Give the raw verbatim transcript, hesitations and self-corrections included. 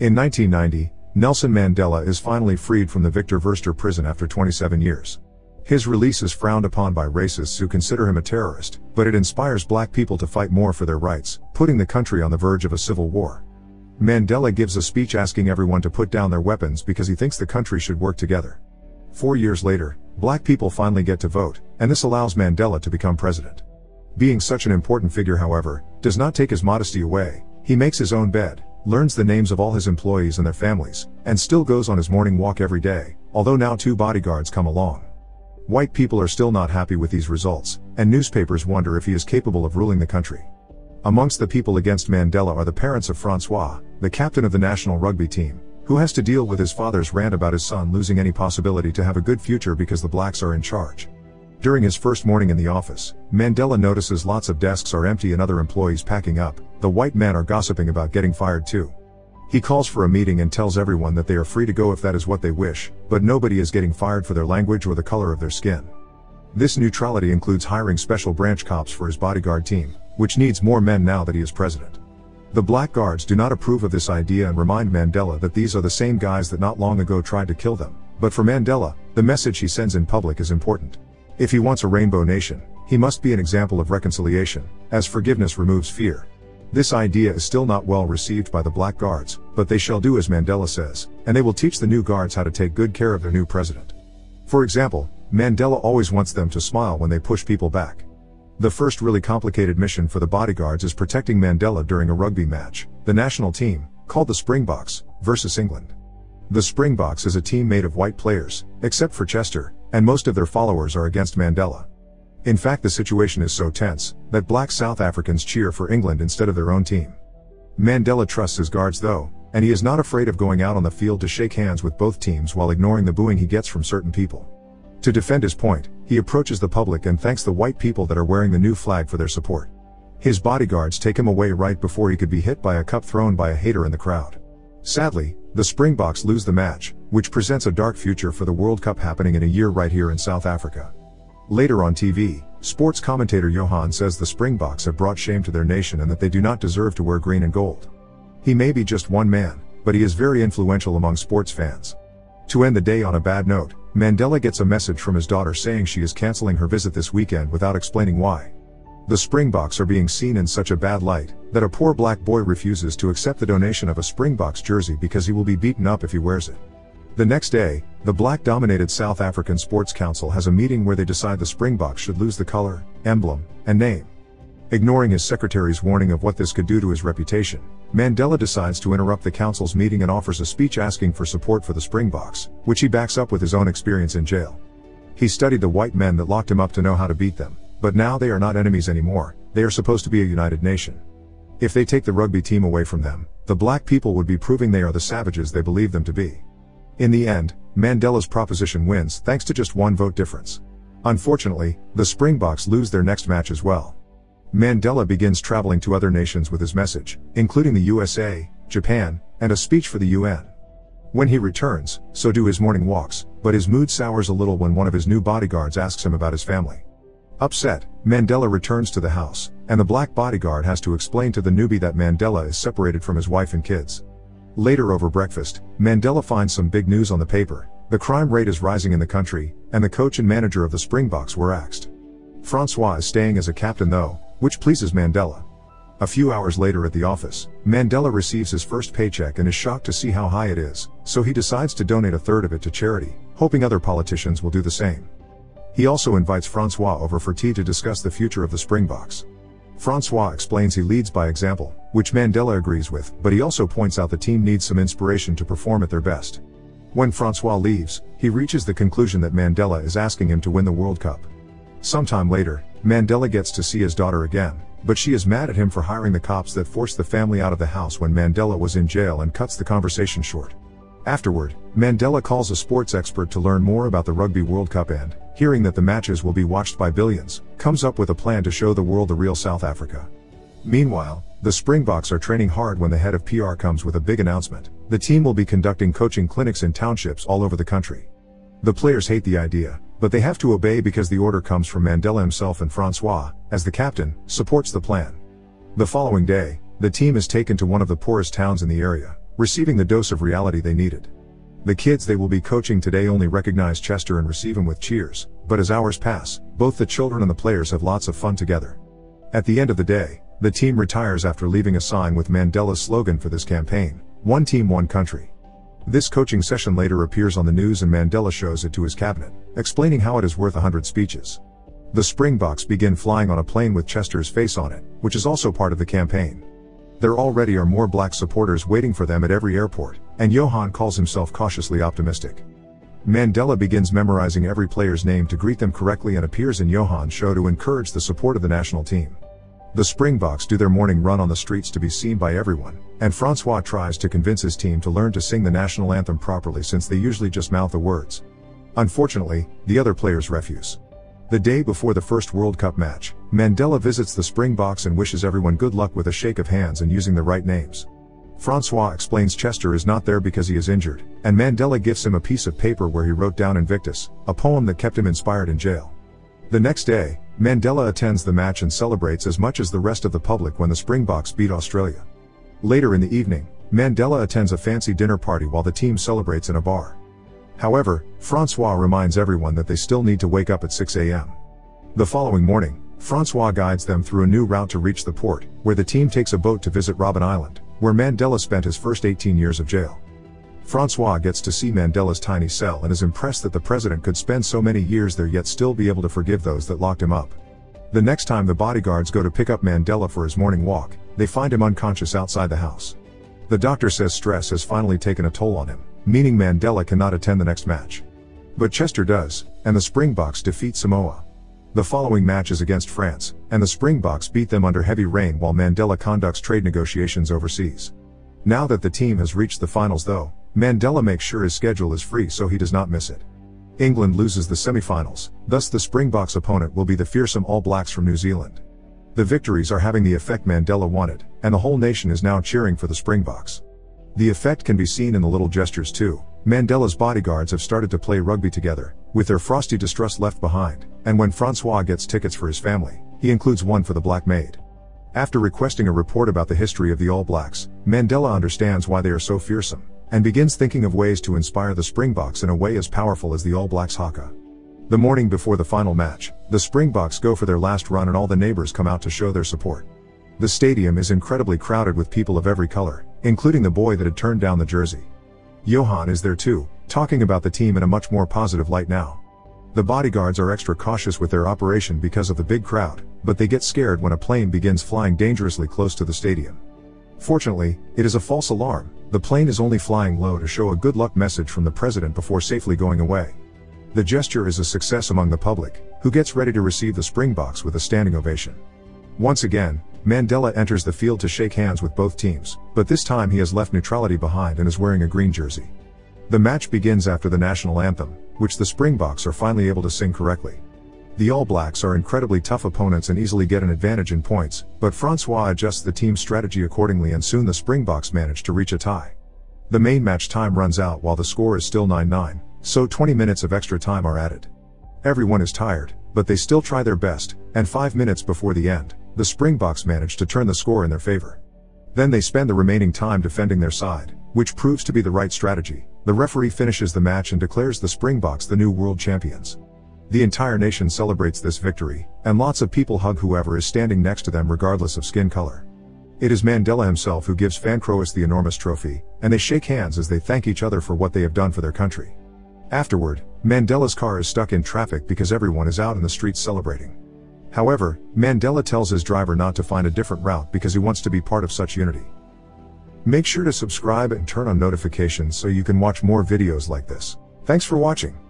In nineteen ninety, Nelson Mandela is finally freed from the Victor Verster prison after twenty-seven years. His release is frowned upon by racists who consider him a terrorist, but it inspires black people to fight more for their rights, putting the country on the verge of a civil war. Mandela gives a speech asking everyone to put down their weapons because he thinks the country should work together. Four years later, black people finally get to vote, and this allows Mandela to become president. Being such an important figure, however, does not take his modesty away. He makes his own bed, learns the names of all his employees and their families, and still goes on his morning walk every day, although now two bodyguards come along. White people are still not happy with these results, and newspapers wonder if he is capable of ruling the country. Amongst the people against Mandela are the parents of Francois, the captain of the national rugby team, who has to deal with his father's rant about his son losing any possibility to have a good future because the blacks are in charge. During his first morning in the office, Mandela notices lots of desks are empty and other employees packing up. The white men are gossiping about getting fired too. He calls for a meeting and tells everyone that they are free to go if that is what they wish, but nobody is getting fired for their language or the color of their skin. This neutrality includes hiring special branch cops for his bodyguard team, which needs more men now that he is president. The black guards do not approve of this idea and remind Mandela that these are the same guys that not long ago tried to kill them, but for Mandela, the message he sends in public is important. If he wants a rainbow nation, he must be an example of reconciliation, as forgiveness removes fear. This idea is still not well received by the black guards, but they shall do as Mandela says, and they will teach the new guards how to take good care of their new president. For example, Mandela always wants them to smile when they push people back. The first really complicated mission for the bodyguards is protecting Mandela during a rugby match, the national team, called the Springboks, versus England. The Springboks is a team made of white players, except for Chester, and most of their followers are against Mandela. In fact, the situation is so tense, that black South Africans cheer for England instead of their own team. Mandela trusts his guards though, and he is not afraid of going out on the field to shake hands with both teams while ignoring the booing he gets from certain people. To defend his point, he approaches the public and thanks the white people that are wearing the new flag for their support. His bodyguards take him away right before he could be hit by a cup thrown by a hater in the crowd. Sadly, the Springboks lose the match, which presents a dark future for the World Cup happening in a year right here in South Africa. Later on T V, sports commentator Johan says the Springboks have brought shame to their nation and that they do not deserve to wear green and gold. He may be just one man, but he is very influential among sports fans. To end the day on a bad note, Mandela gets a message from his daughter saying she is cancelling her visit this weekend without explaining why. The Springboks are being seen in such a bad light, that a poor black boy refuses to accept the donation of a Springboks jersey because he will be beaten up if he wears it. The next day, the black-dominated South African Sports Council has a meeting where they decide the Springboks should lose the color, emblem, and name. Ignoring his secretary's warning of what this could do to his reputation, Mandela decides to interrupt the council's meeting and offers a speech asking for support for the Springboks, which he backs up with his own experience in jail. He studied the white men that locked him up to know how to beat them, but now they are not enemies anymore, they are supposed to be a united nation. If they take the rugby team away from them, the black people would be proving they are the savages they believe them to be. In the end, Mandela's proposition wins thanks to just one vote difference. Unfortunately, the Springboks lose their next match as well. Mandela begins traveling to other nations with his message, including the U S A, Japan, and a speech for the U N. When he returns, so do his morning walks, but his mood sours a little when one of his new bodyguards asks him about his family. Upset, Mandela returns to the house, and the black bodyguard has to explain to the newbie that Mandela is separated from his wife and kids. Later over breakfast, Mandela finds some big news on the paper. The crime rate is rising in the country, and the coach and manager of the Springboks were axed. Francois is staying as a captain though, which pleases Mandela. A few hours later at the office, Mandela receives his first paycheck and is shocked to see how high it is, so he decides to donate a third of it to charity, hoping other politicians will do the same. He also invites Francois over for tea to discuss the future of the Springboks. Francois explains he leads by example, which Mandela agrees with, but he also points out the team needs some inspiration to perform at their best. When Francois leaves, he reaches the conclusion that Mandela is asking him to win the World Cup. Sometime later, Mandela gets to see his daughter again, but she is mad at him for hiring the cops that forced the family out of the house when Mandela was in jail and cuts the conversation short. Afterward, Mandela calls a sports expert to learn more about the Rugby World Cup and, hearing that the matches will be watched by billions, comes up with a plan to show the world the real South Africa. Meanwhile, the Springboks are training hard when the head of P R comes with a big announcement. The team will be conducting coaching clinics in townships all over the country. The players hate the idea, but they have to obey because the order comes from Mandela himself, and Francois, as the captain, supports the plan. The following day, the team is taken to one of the poorest towns in the area, receiving the dose of reality they needed. The kids they will be coaching today only recognize Chester and receive him with cheers, but as hours pass, both the children and the players have lots of fun together. At the end of the day, the team retires after leaving a sign with Mandela's slogan for this campaign, "One Team, One Country." This coaching session later appears on the news and Mandela shows it to his cabinet, explaining how it is worth one hundred speeches. The Springboks begin flying on a plane with Chester's face on it, which is also part of the campaign. There already are more black supporters waiting for them at every airport, and Johan calls himself cautiously optimistic. Mandela begins memorizing every player's name to greet them correctly and appears in Johan's show to encourage the support of the national team. The Springboks do their morning run on the streets to be seen by everyone, and Francois tries to convince his team to learn to sing the national anthem properly since they usually just mouth the words. Unfortunately, the other players refuse. The day before the first World Cup match, Mandela visits the Springboks and wishes everyone good luck with a shake of hands and using the right names. Francois explains Chester is not there because he is injured, and Mandela gives him a piece of paper where he wrote down Invictus, a poem that kept him inspired in jail. The next day, Mandela attends the match and celebrates as much as the rest of the public when the Springboks beat Australia. Later in the evening, Mandela attends a fancy dinner party while the team celebrates in a bar. However, Francois reminds everyone that they still need to wake up at six A M The following morning, Francois guides them through a new route to reach the port, where the team takes a boat to visit Robben Island, where Mandela spent his first eighteen years of jail. Francois gets to see Mandela's tiny cell and is impressed that the president could spend so many years there yet still be able to forgive those that locked him up. The next time the bodyguards go to pick up Mandela for his morning walk, they find him unconscious outside the house. The doctor says stress has finally taken a toll on him, meaning Mandela cannot attend the next match. But Chester does, and the Springboks defeat Samoa. The following match is against France, and the Springboks beat them under heavy rain while Mandela conducts trade negotiations overseas. Now that the team has reached the finals though, Mandela makes sure his schedule is free so he does not miss it. England loses the semi-finals, thus the Springboks' opponent will be the fearsome All Blacks from New Zealand. The victories are having the effect Mandela wanted, and the whole nation is now cheering for the Springboks. The effect can be seen in the little gestures too. Mandela's bodyguards have started to play rugby together, with their frosty distrust left behind, and when Francois gets tickets for his family, he includes one for the black maid. After requesting a report about the history of the All Blacks, Mandela understands why they are so fearsome, and begins thinking of ways to inspire the Springboks in a way as powerful as the All Blacks haka. The morning before the final match, the Springboks go for their last run and all the neighbors come out to show their support. The stadium is incredibly crowded with people of every color, including the boy that had turned down the jersey. Johan is there too, talking about the team in a much more positive light now. The bodyguards are extra cautious with their operation because of the big crowd, but they get scared when a plane begins flying dangerously close to the stadium. Fortunately, it is a false alarm. The plane is only flying low to show a good luck message from the president before safely going away. The gesture is a success among the public, who gets ready to receive the Springboks with a standing ovation. Once again, Mandela enters the field to shake hands with both teams, but this time he has left neutrality behind and is wearing a green jersey. The match begins after the national anthem, which the Springboks are finally able to sing correctly. The All Blacks are incredibly tough opponents and easily get an advantage in points, but Francois adjusts the team's strategy accordingly and soon the Springboks manage to reach a tie. The main match time runs out while the score is still nine nine, so twenty minutes of extra time are added. Everyone is tired, but they still try their best, and five minutes before the end, the Springboks manage to turn the score in their favor. Then they spend the remaining time defending their side, which proves to be the right strategy. The referee finishes the match and declares the Springboks the new world champions. The entire nation celebrates this victory, and lots of people hug whoever is standing next to them regardless of skin color. It is Mandela himself who gives Francois the enormous trophy, and they shake hands as they thank each other for what they have done for their country. Afterward, Mandela's car is stuck in traffic because everyone is out in the streets celebrating. However, Mandela tells his driver not to find a different route because he wants to be part of such unity. Make sure to subscribe and turn on notifications so you can watch more videos like this. Thanks for watching.